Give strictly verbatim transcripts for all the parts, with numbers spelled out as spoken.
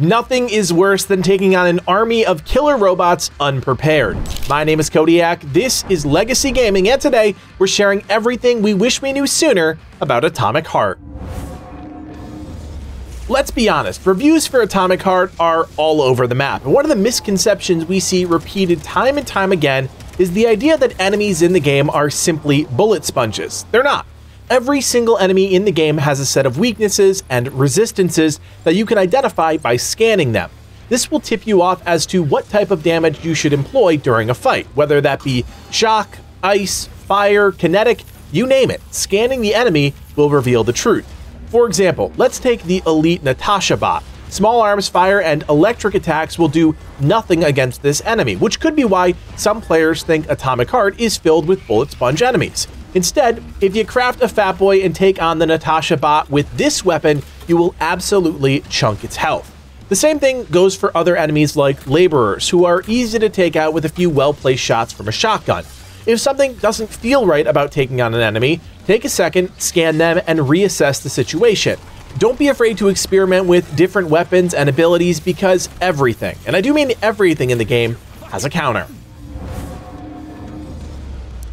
Nothing is worse than taking on an army of killer robots unprepared. My name is Kodiak, this is Legacy Gaming, and today we're sharing everything we wish we knew sooner about Atomic Heart. Let's be honest, reviews for Atomic Heart are all over the map, and one of the misconceptions we see repeated time and time again is the idea that enemies in the game are simply bullet sponges. They're not. Every single enemy in the game has a set of weaknesses and resistances that you can identify by scanning them. This will tip you off as to what type of damage you should employ during a fight, whether that be shock, ice, fire, kinetic, you name it. Scanning the enemy will reveal the truth. For example, let's take the elite Natasha bot. Small arms, fire, and electric attacks will do nothing against this enemy, which could be why some players think Atomic Heart is filled with bullet sponge enemies. Instead, if you craft a Fat Boy and take on the Natasha bot with this weapon, you will absolutely chunk its health. The same thing goes for other enemies like laborers, who are easy to take out with a few well-placed shots from a shotgun. If something doesn't feel right about taking on an enemy, take a second, scan them, and reassess the situation. Don't be afraid to experiment with different weapons and abilities because everything, and I do mean everything in the game, has a counter.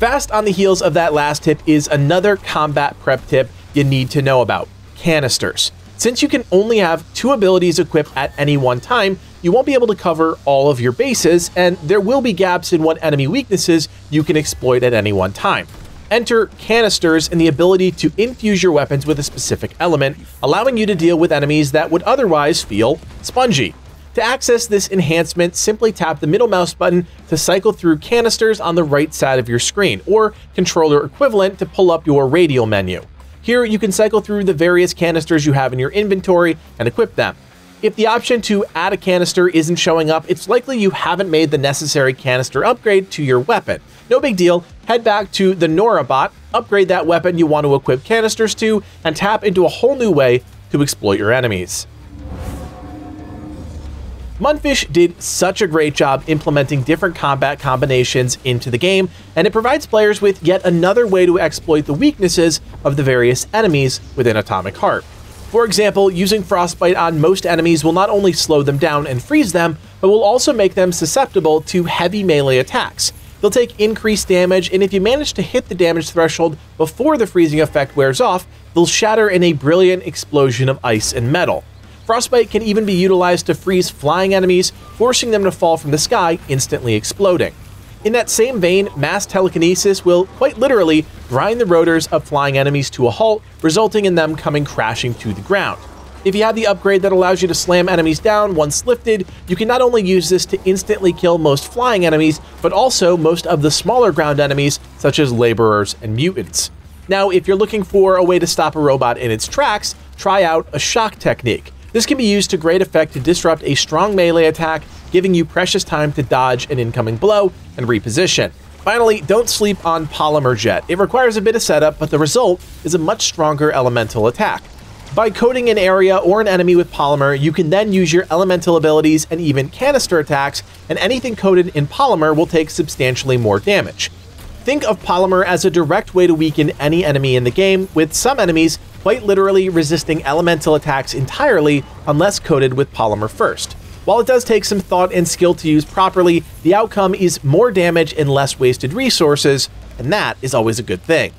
Fast on the heels of that last tip is another combat prep tip you need to know about, canisters. Since you can only have two abilities equipped at any one time, you won't be able to cover all of your bases, and there will be gaps in what enemy weaknesses you can exploit at any one time. Enter canisters and the ability to infuse your weapons with a specific element, allowing you to deal with enemies that would otherwise feel spongy. To access this enhancement, simply tap the middle mouse button to cycle through canisters on the right side of your screen, or controller equivalent to pull up your radial menu. Here, you can cycle through the various canisters you have in your inventory and equip them. If the option to add a canister isn't showing up, it's likely you haven't made the necessary canister upgrade to your weapon. No big deal, head back to the Nora bot, upgrade that weapon you want to equip canisters to, and tap into a whole new way to exploit your enemies. Mundfish did such a great job implementing different combat combinations into the game, and it provides players with yet another way to exploit the weaknesses of the various enemies within Atomic Heart. For example, using Frostbite on most enemies will not only slow them down and freeze them, but will also make them susceptible to heavy melee attacks. They'll take increased damage, and if you manage to hit the damage threshold before the freezing effect wears off, they'll shatter in a brilliant explosion of ice and metal. Frostbite can even be utilized to freeze flying enemies, forcing them to fall from the sky, instantly exploding. In that same vein, mass telekinesis will quite literally grind the rotors of flying enemies to a halt, resulting in them coming crashing to the ground. If you have the upgrade that allows you to slam enemies down once lifted, you can not only use this to instantly kill most flying enemies, but also most of the smaller ground enemies, such as laborers and mutants. Now, if you're looking for a way to stop a robot in its tracks, try out a shock technique. This can be used to great effect to disrupt a strong melee attack, giving you precious time to dodge an incoming blow and reposition. Finally, don't sleep on Polymer Jet. It requires a bit of setup, but the result is a much stronger elemental attack. By coating an area or an enemy with polymer, you can then use your elemental abilities and even canister attacks, and anything coated in polymer will take substantially more damage. Think of polymer as a direct way to weaken any enemy in the game, with some enemies quite literally resisting elemental attacks entirely unless coated with polymer first. While it does take some thought and skill to use properly, the outcome is more damage and less wasted resources, and that is always a good thing.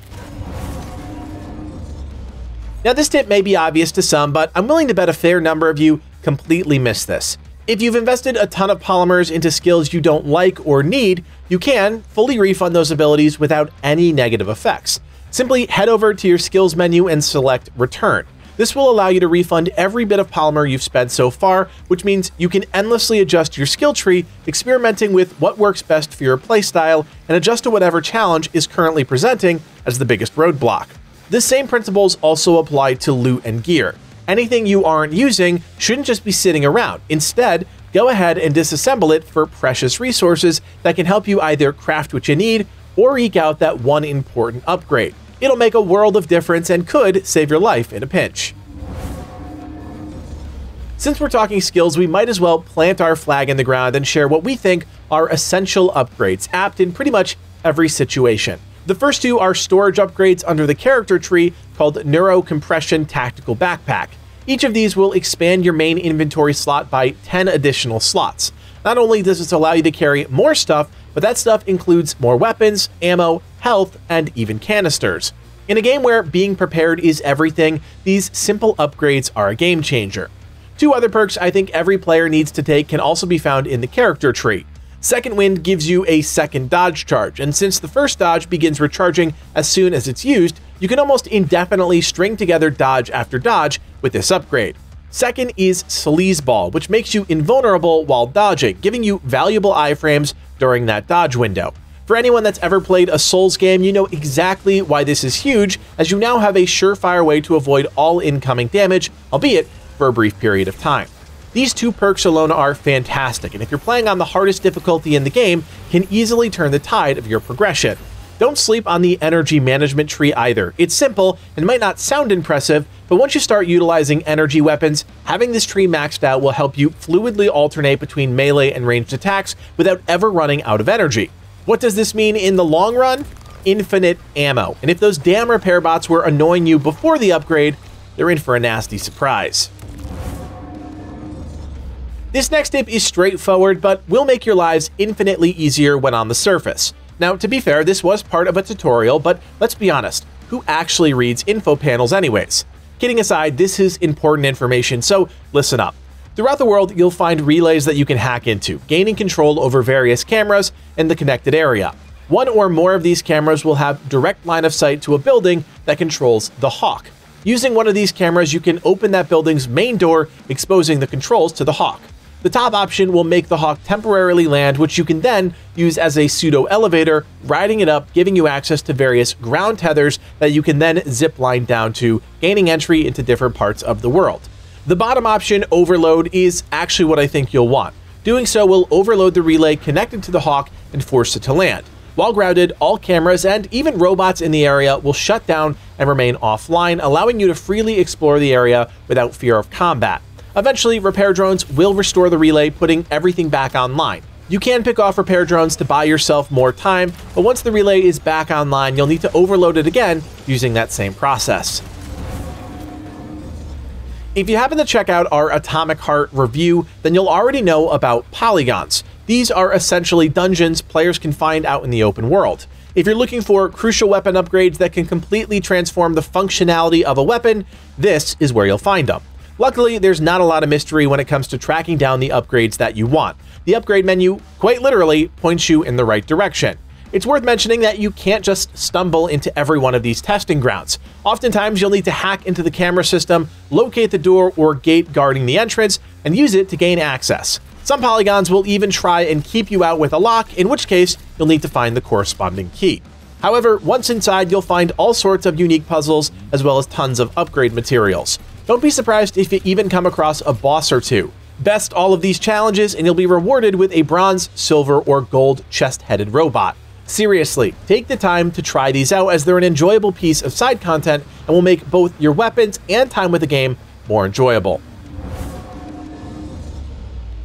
Now, this tip may be obvious to some, but I'm willing to bet a fair number of you completely miss this. If you've invested a ton of polymers into skills you don't like or need, you can fully refund those abilities without any negative effects. Simply head over to your skills menu and select return. This will allow you to refund every bit of polymer you've spent so far, which means you can endlessly adjust your skill tree, experimenting with what works best for your playstyle, and adjust to whatever challenge is currently presenting as the biggest roadblock. The same principles also apply to loot and gear. Anything you aren't using shouldn't just be sitting around. Instead, go ahead and disassemble it for precious resources that can help you either craft what you need or eke out that one important upgrade. It'll make a world of difference and could save your life in a pinch. Since we're talking skills, we might as well plant our flag in the ground and share what we think are essential upgrades, apt in pretty much every situation. The first two are storage upgrades under the character tree called Neuro Compression Tactical Backpack. Each of these will expand your main inventory slot by ten additional slots. Not only does this allow you to carry more stuff, but that stuff includes more weapons, ammo, health, and even canisters. In a game where being prepared is everything, these simple upgrades are a game changer. Two other perks I think every player needs to take can also be found in the character tree. Second Wind gives you a second dodge charge, and since the first dodge begins recharging as soon as it's used, you can almost indefinitely string together dodge after dodge with this upgrade. Second is SleazeBall, which makes you invulnerable while dodging, giving you valuable iframes during that dodge window. For anyone that's ever played a Souls game, you know exactly why this is huge, as you now have a surefire way to avoid all incoming damage, albeit for a brief period of time. These two perks alone are fantastic, and if you're playing on the hardest difficulty in the game, can easily turn the tide of your progression. Don't sleep on the energy management tree either. It's simple and might not sound impressive, but once you start utilizing energy weapons, having this tree maxed out will help you fluidly alternate between melee and ranged attacks without ever running out of energy. What does this mean in the long run? Infinite ammo. And if those damn repair bots were annoying you before the upgrade, they're in for a nasty surprise. This next tip is straightforward, but will make your lives infinitely easier when on the surface. Now, to be fair, this was part of a tutorial, but let's be honest, who actually reads info panels anyways? Kidding aside, this is important information, so listen up. Throughout the world, you'll find relays that you can hack into, gaining control over various cameras and the connected area. One or more of these cameras will have direct line of sight to a building that controls the Hawk. Using one of these cameras, you can open that building's main door, exposing the controls to the Hawk. The top option will make the Hawk temporarily land, which you can then use as a pseudo-elevator, riding it up, giving you access to various ground tethers that you can then zip line down to, gaining entry into different parts of the world. The bottom option, Overload, is actually what I think you'll want. Doing so will overload the relay connected to the Hawk and force it to land. While grounded, all cameras and even robots in the area will shut down and remain offline, allowing you to freely explore the area without fear of combat. Eventually, repair drones will restore the relay, putting everything back online. You can pick off repair drones to buy yourself more time, but once the relay is back online, you'll need to overload it again using that same process. If you happen to check out our Atomic Heart review, then you'll already know about polygons. These are essentially dungeons players can find out in the open world. If you're looking for crucial weapon upgrades that can completely transform the functionality of a weapon, this is where you'll find them. Luckily, there's not a lot of mystery when it comes to tracking down the upgrades that you want. The upgrade menu, quite literally, points you in the right direction. It's worth mentioning that you can't just stumble into every one of these testing grounds. Oftentimes, you'll need to hack into the camera system, locate the door or gate guarding the entrance, and use it to gain access. Some polygons will even try and keep you out with a lock, in which case, you'll need to find the corresponding key. However, once inside, you'll find all sorts of unique puzzles, as well as tons of upgrade materials. Don't be surprised if you even come across a boss or two. Best all of these challenges and you'll be rewarded with a bronze, silver, or gold chest-headed robot. Seriously, take the time to try these out as they're an enjoyable piece of side content and will make both your weapons and time with the game more enjoyable.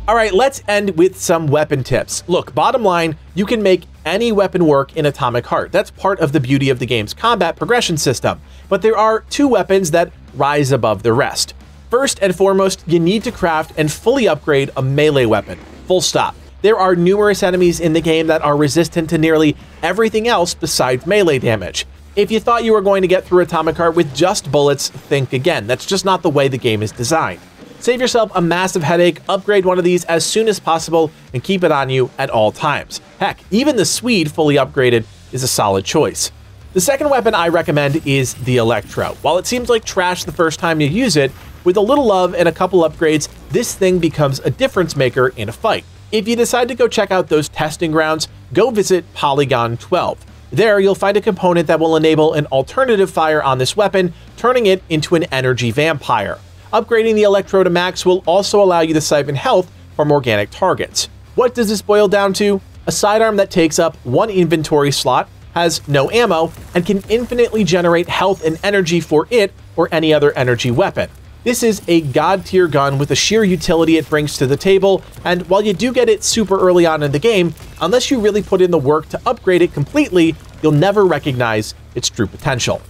All right, let's end with some weapon tips. Look, bottom line, you can make any weapon work in Atomic Heart. That's part of the beauty of the game's combat progression system. But there are two weapons that rise above the rest. First and foremost, you need to craft and fully upgrade a melee weapon, full stop. There are numerous enemies in the game that are resistant to nearly everything else besides melee damage. If you thought you were going to get through Atomic Heart with just bullets, think again. That's just not the way the game is designed. Save yourself a massive headache, upgrade one of these as soon as possible, and keep it on you at all times. Heck, even the Swede fully upgraded is a solid choice. The second weapon I recommend is the Electro. While it seems like trash the first time you use it, with a little love and a couple upgrades, this thing becomes a difference maker in a fight. If you decide to go check out those testing grounds, go visit Polygon twelve. There, you'll find a component that will enable an alternative fire on this weapon, turning it into an energy vampire. Upgrading the Electro to max will also allow you to siphon health from organic targets. What does this boil down to? A sidearm that takes up one inventory slot, has no ammo, and can infinitely generate health and energy for it or any other energy weapon. This is a god-tier gun with the sheer utility it brings to the table, and while you do get it super early on in the game, unless you really put in the work to upgrade it completely, you'll never recognize its true potential.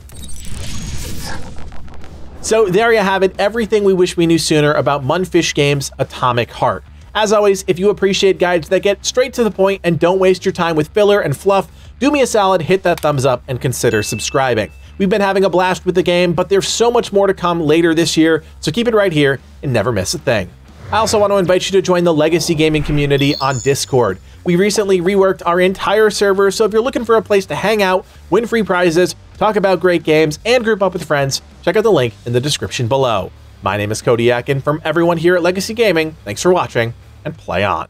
So there you have it, everything we wish we knew sooner about Mundfish Games' Atomic Heart. As always, if you appreciate guides that get straight to the point and don't waste your time with filler and fluff, do me a solid, hit that thumbs up, and consider subscribing. We've been having a blast with the game, but there's so much more to come later this year, so keep it right here and never miss a thing. I also want to invite you to join the Legacy Gaming community on Discord. We recently reworked our entire server, so if you're looking for a place to hang out, win free prizes, talk about great games, and group up with friends, check out the link in the description below. My name is Cody Akin, and from everyone here at Legacy Gaming, thanks for watching, and play on.